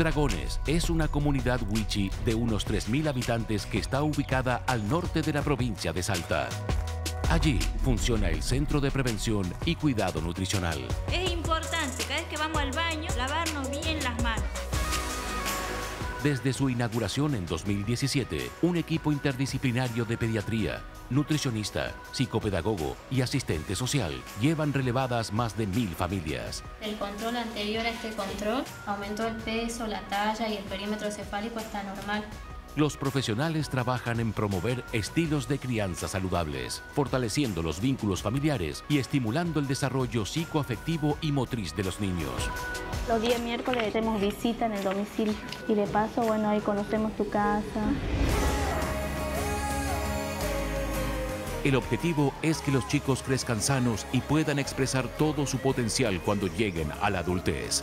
Dragones es una comunidad wichi de unos 3.000 habitantes que está ubicada al norte de la provincia de Salta. Allí funciona el centro de prevención y cuidado nutricional. Es importante cada vez que vamos al baño lavarnos bien las manos. Desde su inauguración en 2017, un equipo interdisciplinario de pediatría, nutricionista, psicopedagogo y asistente social llevan relevadas más de 1.000 familias. El control anterior a este control aumentó el peso, la talla y el perímetro cefálico está normal. Los profesionales trabajan en promover estilos de crianza saludables, fortaleciendo los vínculos familiares y estimulando el desarrollo psicoafectivo y motriz de los niños. Los días miércoles tenemos visita en el domicilio y de paso, bueno, ahí conocemos tu casa. El objetivo es que los chicos crezcan sanos y puedan expresar todo su potencial cuando lleguen a la adultez.